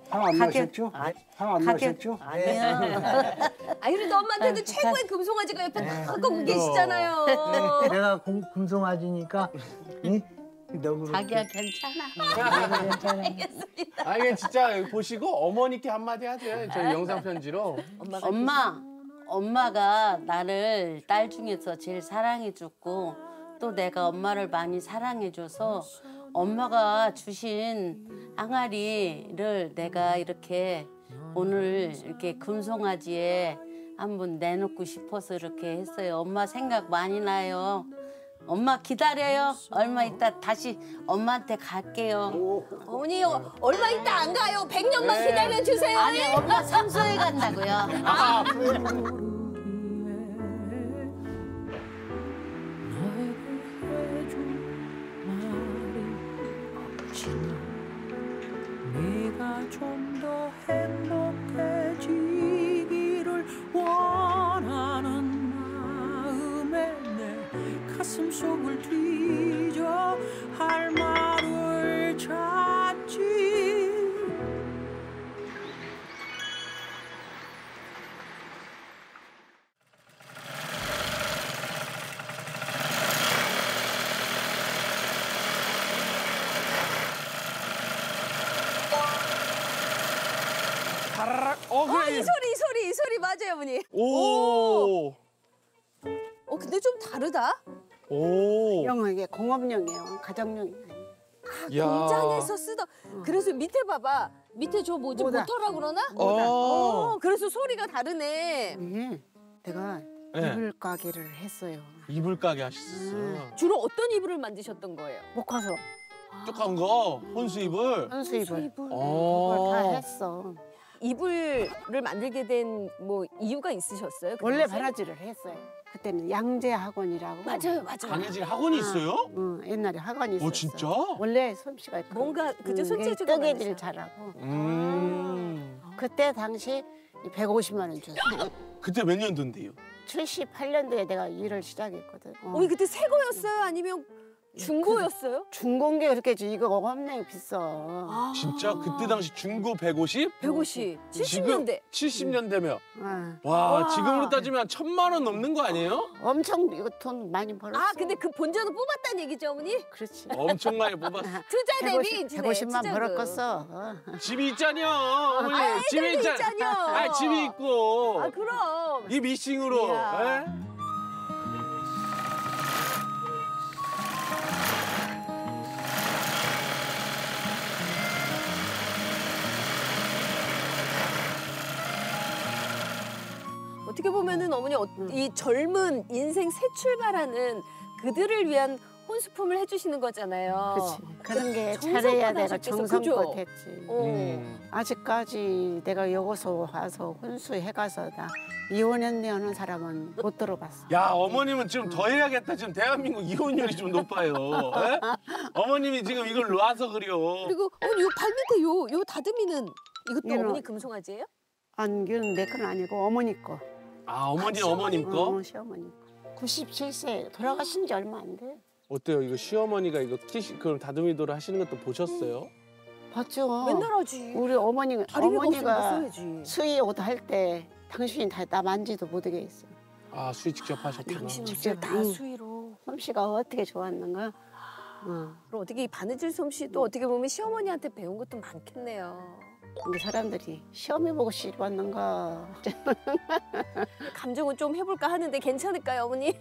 화 안 나셨죠? 화 안 나셨죠? 아니요. 아니 그래도 엄마한테도 최고의 금송아지가 옆에 다 꺾고 계시잖아요. 내가 공, 금송아지니까 응? 자기야 괜찮아. 괜찮아. 알겠습니다. 아 이게 진짜 보시고 어머니께 한마디 하세요. 저희 영상 편지로. 엄마, 엄마가 나를 딸 중에서 제일 사랑해줬고 또 내가 엄마를 많이 사랑해줘서 엄마가 주신 항아리를 내가 이렇게 오늘 이렇게 금송아지에 한번 내놓고 싶어서 이렇게 했어요. 엄마 생각 많이 나요. 엄마 기다려요. 얼마 있다 다시 엄마한테 갈게요. 어머니 얼마 있다 안 가요. 백 년만 기다려주세요. 아니 엄마 삼수에 간다고요. 아. 내가 좀 더 행복해지기를 원하는 마음에 내 가슴 속을 뒤져 할 말을 찾지. 이 소리, 이 소리, 이 소리 맞아요, 어머니. 오. 오. 어 근데 좀 다르다. 오. 영어 이게 공업용이에요, 가정용이 아니에요. 아, 공장에서 쓰던. 어. 그래서 밑에 봐봐, 밑에 저 뭐지 모터라 그러나? 모다. 어. 어. 그래서 소리가 다르네. 음, 내가 네. 이불 가게를 했어요. 이불 가게 하셨어요. 음. 주로 어떤 이불을 만드셨던 거예요? 목화소. 쪽한 거, 혼수 이불. 혼수 이불. 그걸 다 했어. 이불을 만들게 된 뭐 이유가 있으셨어요? 원래 바느질을 했어요. 그때는 양재 학원이라고. 맞아요, 맞아요. 바느질 학원이 아, 있어요? 응, 옛날에 학원이 있었어. 어, 진짜? 원래 솜씨가 있고. 뭔가 그저 손재주가 뜨개질 잘하고. 음. 그때 당시 백오십만 원 줬어요. 그때 몇 년도인데요? 칠십팔 년도에 내가 일을 시작했거든. 어. 어머니 그때 새 거였어요? 아니면 중고였어요? 그, 중고인 게 그렇게 이거 엄청 비싸. 아 진짜? 그때 당시 중고 백오십? 백오십. 칠십 년대. 칠십 년대면. 응. 와, 와 지금으로 따지면 천만 원 넘는 거 아니에요? 엄청 이거 돈 많이 벌었어. 아 근데 그 본전을 뽑았다는 얘기죠 어머니? 그렇지. 엄청 많이 뽑았어. 투자 대비 백오십만 벌었겠어. 어. 집이 있잖여 어머니. 아, 집이 있잖여. 아 집이 있고. 아 그럼. 이 미싱으로. 어떻게 보면은 어머니 이 젊은 인생 새 출발하는 그들을 위한 혼수품을 해주시는 거잖아요. 그렇지. 그런 게 잘해야 내가 정성껏 했지. 음. 아직까지 내가 여기서 와서 혼수해가서 나 이혼했냐는 사람은 못 들어봤어. 야 어머님은 지금 음. 더 해야겠다. 지금 대한민국 이혼율이 좀 높아요. 네? 어머님이 지금 이걸 놔서 그려. 그리고 어머니 요 발밑에 요, 요 다듬이는 이것도 이런, 어머니 금송아지예요? 안 그건 내 건 아니고 어머니 거. 아, 어머니, 아, 어머님 거? 어, 시어머니. 구십칠 세, 돌아가신 지 얼마 안 돼. 어때요? 이거 시어머니가 이거 키시, 그럼 다듬이돌을 하시는 것도 보셨어요? 음, 봤죠. 맨날 하지. 우리 어머니, 어머니가 수의 옷 할 때 당신이 다 나 만지도 못하게 했어. 아, 수의 직접 하셨구나. 당신은 직접 다 수의로. 솜씨가 어떻게 좋았는가? 어. 그럼 어떻게 이 바느질 솜씨도 음. 어떻게 보면 시어머니한테 배운 것도 많겠네요. 근데 사람들이 시험해보고 싶었는가. 감정은 좀 해볼까 하는데 괜찮을까요, 어머니?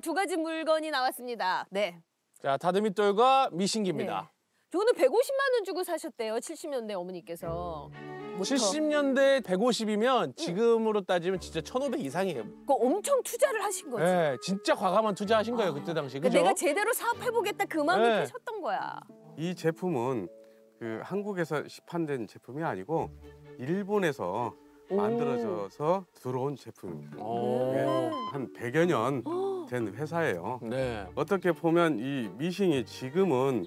두 가지 물건이 나왔습니다. 네. 자, 다듬이돌과 미신기입니다. 네. 저는 백오십만 원 주고 사셨대요. 칠십 년대 어머니께서. 칠십 년대 백오십이면 지금으로 따지면 진짜 천오백 이상이에요. 그거 엄청 투자를 하신 거지. 네, 진짜 과감한 투자하신 거예요, 그때 당시. 그죠? 내가 제대로 사업해보겠다 그 마음을 펴셨던 네. 거야. 이 제품은 그 한국에서 시판된 제품이 아니고 일본에서 오. 만들어져서 들어온 제품입니다. 한 백여 년 된 회사예요. 네. 어떻게 보면 이 미싱이 지금은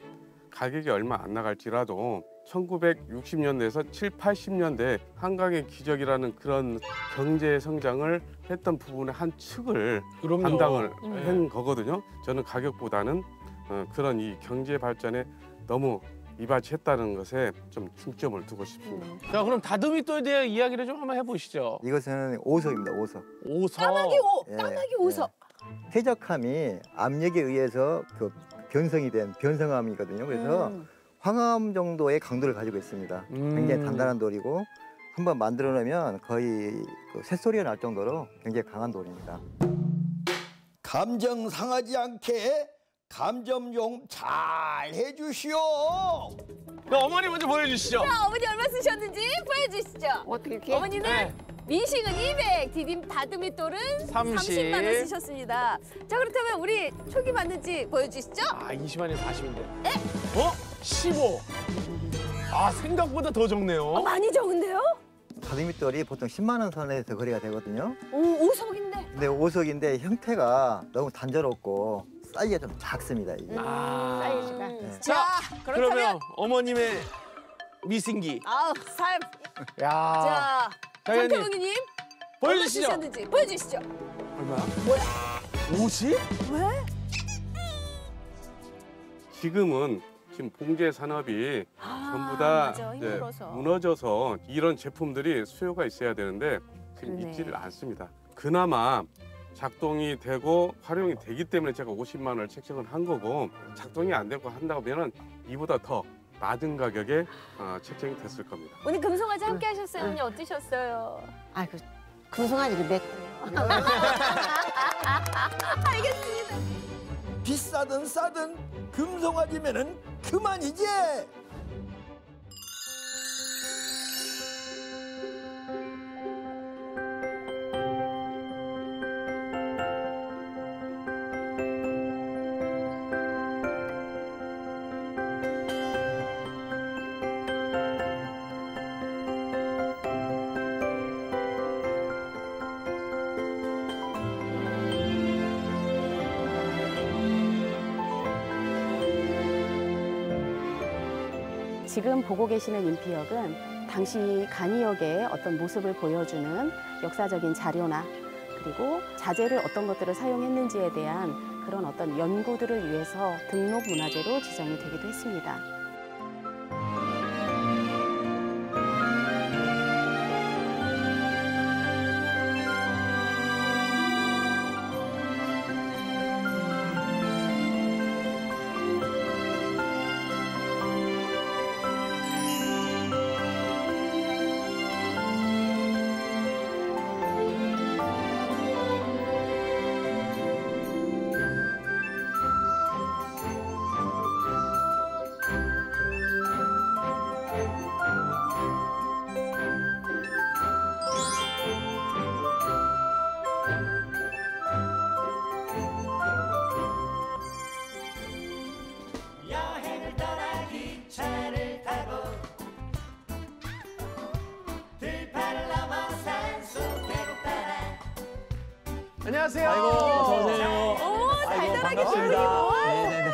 가격이 얼마 안 나갈지라도 천구백육십 년대에서 칠팔십 년대 한강의 기적이라는 그런 경제 성장을 했던 부분의 한 측을 그럼요. 담당을 네. 한 거거든요. 저는 가격보다는 그런 이 경제 발전에 너무 이바지했다는 것에 좀 중점을 두고 싶습니다. 자, 그럼 다듬이돌에 대한 이야기를 좀 한번 해보시죠. 이것은 오석입니다, 오석. 오석. 까마귀 오, 예, 까마귀 오석. 예. 쾌적함이 압력에 의해서 그 변성이 된 변성암이거든요. 그래서 음. 황화암 정도의 강도를 가지고 있습니다. 음. 굉장히 단단한 돌이고 한번 만들어 놓으면 거의 그 새소리가 날 정도로 굉장히 강한 돌입니다. 감정 상하지 않게 감점 좀 잘 해주시오. 어머니 먼저 보여주시죠. 자, 어머니 얼마 쓰셨는지 보여주시죠. 어떻게 이렇게? 어머니는 네. 미싱은 이백, 디딤 다듬이돌은 삼십. 삼십만 원 쓰셨습니다. 자, 그렇다면 우리 초기 맞는지 보여주시죠. 아, 이십만에 사십인데. 에? 어? 십오. 아, 생각보다 더 적네요. 어, 많이 적은데요? 다듬이돌이 보통 십만 원 선에서 거래가 되거든요. 오, 오석인데. 근데 오석인데 형태가 너무 단조롭고 사이즈가 좀 작습니다. 이게. 아, 사이즈가. 네. 자, 그렇다면... 그러면 어머님의 미신기. 아, 삶. 야. 자, 정태웅이님 보여주시죠. 얼마 보여주시죠. 얼마야? 뭐야? 오십? 왜? 지금은 지금 봉제 산업이 아, 전부 다 네, 무너져서 이런 제품들이 수요가 있어야 되는데 지금 그러네. 있지를 않습니다. 그나마. 작동이 되고 활용이 되기 때문에 제가 오십만 원을 책정을 한 거고 작동이 안 되고 한다면 이보다 더 낮은 가격에 어, 책정이 됐을 겁니다. 오늘 금송아지 함께 하셨어요. 언니 어떠셨어요? 아, 그 금송아지를 맺고 알겠습니다. 비싸든 싸든 금송아지면은 그만이지. 지금 보고 계시는 인피역은 당시 간이역의 어떤 모습을 보여주는 역사적인 자료나 그리고 자재를 어떤 것들을 사용했는지에 대한 그런 어떤 연구들을 위해서 등록 문화재로 지정이 되기도 했습니다. 안녕하세요. 아이고, 어서오세요. 오, 달달하게 반갑습니다. 네네네.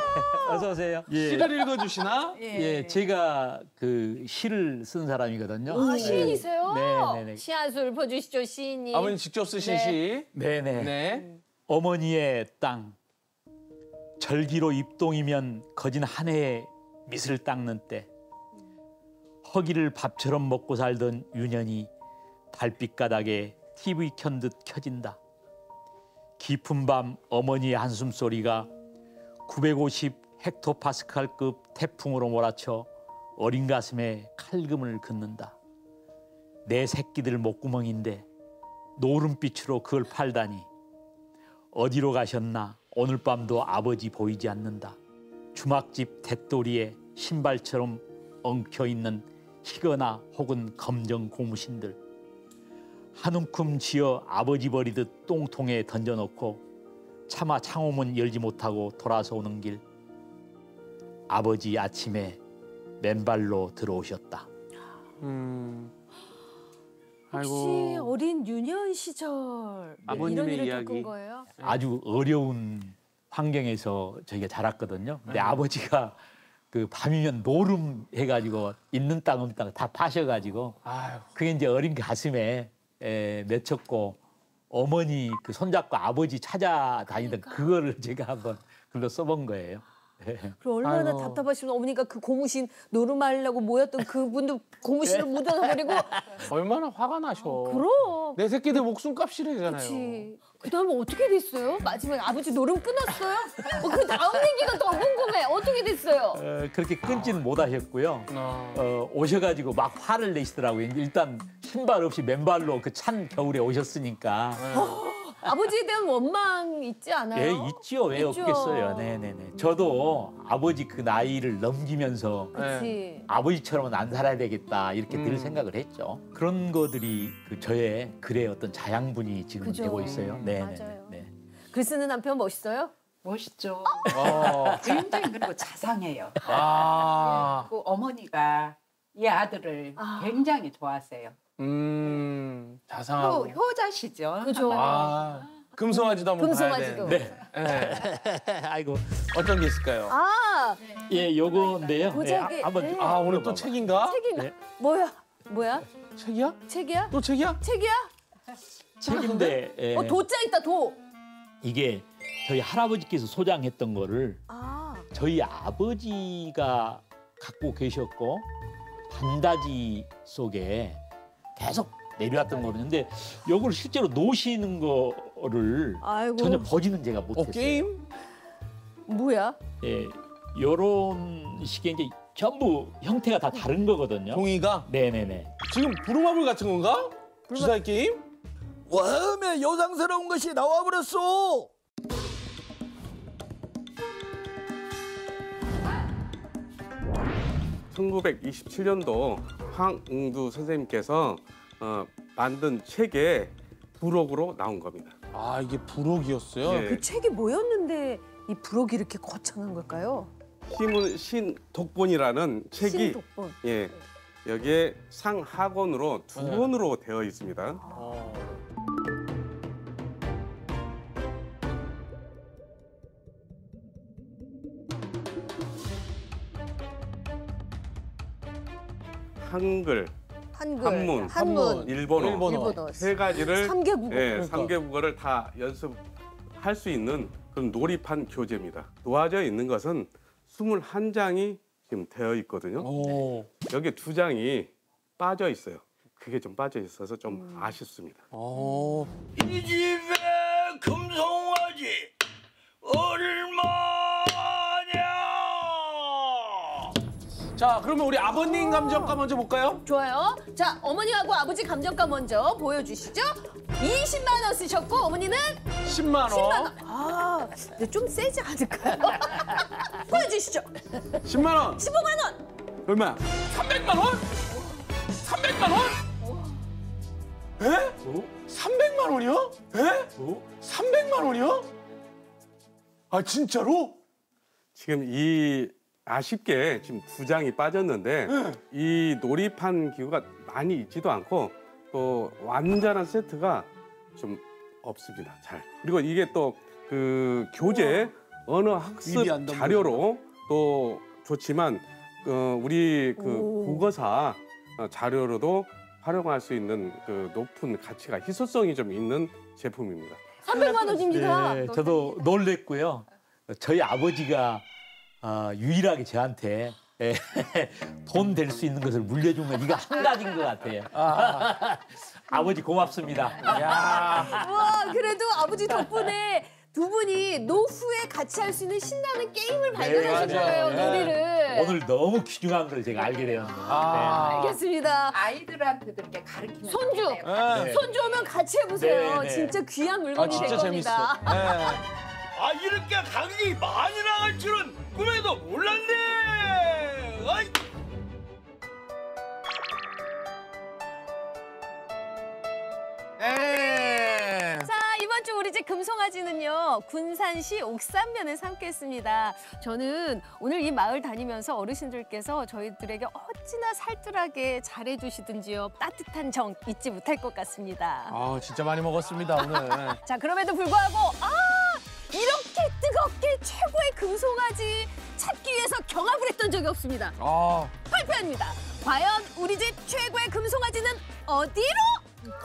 어서오세요. 예. 시를 읽어주시나? 예. 예, 제가 그 시를 쓴 사람이거든요. 아, 시인이세요? 네네네. 시 한 수 읊어주시죠, 시인님. 아버님 직접 쓰신 네. 시. 네네. 네. 어머니의 땅. 절기로 입동이면 거진 한 해에 밑을 닦는 때. 허기를 밥처럼 먹고 살던 유년이 달빛 가닥에 티비 켠 듯 켜진다. 깊은 밤 어머니의 한숨 소리가 구백오십 헥토파스칼급 태풍으로 몰아쳐 어린 가슴에 칼금을 긋는다. 내 새끼들 목구멍인데 노름빛으로 그걸 팔다니. 어디로 가셨나 오늘 밤도 아버지 보이지 않는다. 주막집 뱃도리에 신발처럼 엉켜있는 희거나 혹은 검정 고무신들. 한 움큼 지어 아버지 버리듯 똥통에 던져놓고 차마 창호문 열지 못하고 돌아서 오는 길. 아버지 아침에 맨발로 들어오셨다. 음. 혹시 아이고. 어린 유년 시절 아버님의 이런 일을 겪은 거예요? 아주 어려운 환경에서 저희가 자랐거든요. 근데 네. 아버지가 그 밤이면 노름 해가지고 있는 땅 없는 땅 다 파셔가지고 아유. 그게 이제 어린 가슴에 에, 맺혔고 어머니 그 손잡고 아버지 찾아다니던 그러니까. 그거를 제가 한번 글로 써본 거예요. 그럼 얼마나 아이고. 답답하시면 어머니가 그 고무신 노름하려고 모였던 그분도 고무신을 묻어버리고 얼마나 화가 나셔. 어, 그럼 내 새끼들 목숨값이래잖아요. 그 다음에 어떻게 됐어요? 마지막에 아버지 노름 끊었어요? 어, 그 다음 얘기가 더 궁금해. 어떻게 됐어요? 어, 그렇게 끊지는 못하셨고요. 어. 어, 오셔가지고 막 화를 내시더라고요. 일단 신발 없이 맨발로 그 찬 겨울에 오셨으니까. 어. 아버지에 대한 원망 있지 않아요? 예, 있죠. 왜 있죠. 없겠어요. 네네네. 저도 아버지 그 나이를 넘기면서 그치. 아버지처럼은 안 살아야 되겠다 이렇게 음. 늘 생각을 했죠. 그런 것들이 그 저의 글의 어떤 자양분이 지금 그죠. 되고 있어요. 네, 맞아요. 네. 글 쓰는 남편 멋있어요? 멋있죠. 굉장히 그리고 자상해요. 아. 그 어머니가 이 아들을 아. 굉장히 좋아하세요. 음, 자상하고. 효, 효자시죠. 그죠. 아, 금송아지도 한번 금송아지도. 봐야 되는데. 네. 네. 아이고, 어떤 게 있을까요? 아, 예, 요건데요. 도자기. 예, 한번, 네. 아, 오늘 또 책인가? 책인가? 네. 뭐야? 뭐야? 책이야? 책이야? 또 책이야? 책이야? 책인데. 예. 어, 도자 있다, 도. 이게 저희 할아버지께서 소장했던 거를 아. 저희 아버지가 갖고 계셨고 반다지 속에 계속 내려왔던 거였는데 이걸 실제로 놓으시는 거를 아이고. 전혀 버지는 제가 못했어요. 어, 게임? 뭐야? 예, 요런 식의 이제 전부 형태가 다 다른 거거든요. 종이가? 네네네. 지금 부루마블 같은 건가? 주사위 게임? 와음에 여상스러운 것이 나와버렸어. 천구백이십칠 년도 황응두 선생님께서 어, 만든 책의 부록으로 나온 겁니다. 아, 이게 부록이었어요? 예. 그 책이 뭐였는데 이 부록이 이렇게 거창한 걸까요? 신문 신독본이라는 책이 신독본. 예, 여기에 상하권으로 두 네. 권으로 되어 있습니다. 아. 한글, 한글, 한문, 한문 일본어, 일본어, 일본어 세 가지를 삼 개국어, 예, 삼 개국어를 다 연습할 수 있는 그런 놀이판 교재입니다. 놓아져 있는 것은 이십일 장이 지금 되어 있거든요. 오. 여기 두 장이 빠져 있어요. 그게 좀 빠져 있어서 좀 음. 아쉽습니다. 오. 이 집에 금송아지 얼마 자, 그러면 우리 아버님 감정가 먼저 볼까요? 좋아요. 자, 어머니하고 아버지 감정가 먼저 보여주시죠. 이십만 원 쓰셨고, 어머니는? 십만 원. 십만 원. 아, 근데 좀 세지 않을까요? 보여주시죠. 십만 원. 십오만 원. 얼마야? 삼백만 원? 삼백만 원? 에? 삼백만 원이요? 에? 삼백만 원이요? 아, 진짜로? 지금 이... 아쉽게 지금 두 장이 빠졌는데 네. 이 놀이판 기구가 많이 있지도 않고 또 완전한 세트가 좀 없습니다. 잘. 그리고 이게 또 그 교재 언어 학습 자료로 또 좋지만 어, 우리 그 오. 국어사 자료로도 활용할 수 있는 그 높은 가치가 희소성이 좀 있는 제품입니다. 삼백만 원입니다. 네, 저도 놀랬고요. 저희 아버지가 아, 유일하게 저한테 돈 될 수 있는 것을 물려준 건 이거 한 가지인 것 같아요. 아. 아버지 고맙습니다. 야. 우와, 그래도 아버지 덕분에 두 분이 노후에 같이 할 수 있는 신나는 게임을 발견하신 네, 거예요, 놀이를. 네. 오늘 너무 귀중한 걸 제가 알게 되었네요. 아. 네. 알겠습니다. 아이들한테도 이렇게 가르치는 손주, 네. 손주 오면 같이 해보세요. 네, 네. 진짜 귀한 물건이 될 겁니다. 아, 진짜 재밌어. 네. 아 이렇게 강이 많이 나갈 줄은 꿈에도 몰랐네. 아이. 에이. 자 이번 주 우리 집 금송아지는요 군산시 옥산면을 삼겠습니다. 저는 오늘 이 마을 다니면서 어르신들께서 저희들에게 어찌나 살뜰하게 잘해주시든지요 따뜻한 정 잊지 못할 것 같습니다. 아 진짜 많이 먹었습니다 오늘. 자 그럼에도 불구하고 아 이렇게 뜨겁게 최고의 금송아지 찾기 위해서 경합을 했던 적이 없습니다. 아. 발표합니다. 과연 우리 집 최고의 금송아지는 어디로?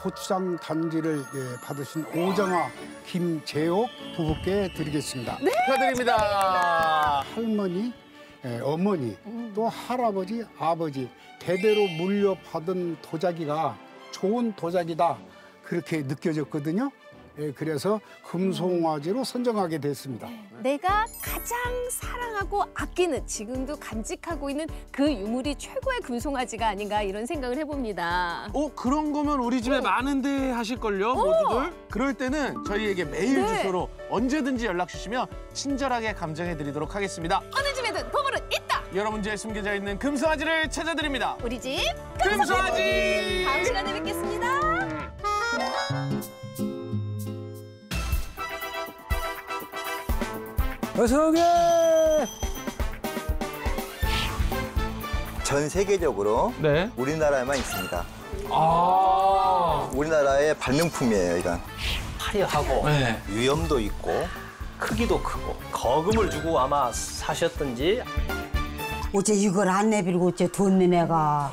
고추장 단지를 받으신 오정아, 김재옥 부부께 드리겠습니다. 네, 축하드립니다. 축하드립니다. 할머니, 어머니, 또 할아버지, 아버지 대대로 물려받은 도자기가 좋은 도자기다 그렇게 느껴졌거든요. 그래서 금송아지로 선정하게 됐습니다. 내가 가장 사랑하고 아끼는, 지금도 간직하고 있는 그 유물이 최고의 금송아지가 아닌가 이런 생각을 해봅니다. 어 그런 거면 우리 집에 어. 많은데 하실걸요, 어. 모두들? 그럴 때는 저희에게 메일 네. 주소로 언제든지 연락 주시면 친절하게 감정해드리도록 하겠습니다. 어느 집에든 보물은 있다! 여러 문제에 숨겨져 있는 금송아지를 찾아드립니다. 우리 집 금송아지! 다음 시간에 뵙겠습니다. 어서 오게! 전 세계적으로 네. 우리나라에만 있습니다. 아 우리나라의 발명품이에요, 이건. 화려하고 네. 위험도 있고 크기도 크고 거금을 주고 아마 사셨던지. 어째 이걸 안 내밀고 어째 돈 내내가.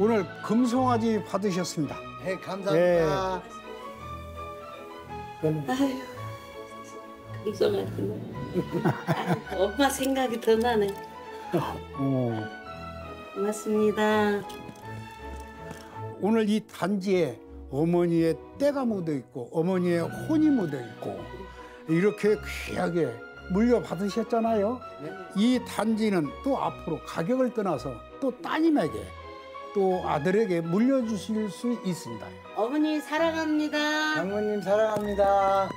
오늘 금송아지 받으셨습니다. 네, 감사합니다. 네. 아유, 금송아지. 엄마 생각이 더 나네. 오. 고맙습니다. 오늘 이 단지에 어머니의 때가 묻어있고 어머니의 혼이 묻어있고 이렇게 귀하게 물려받으셨잖아요. 이 단지는 또 앞으로 가격을 떠나서 또 따님에게 또 아들에게 물려주실 수 있습니다. 어머니 사랑합니다. 장모님 사랑합니다.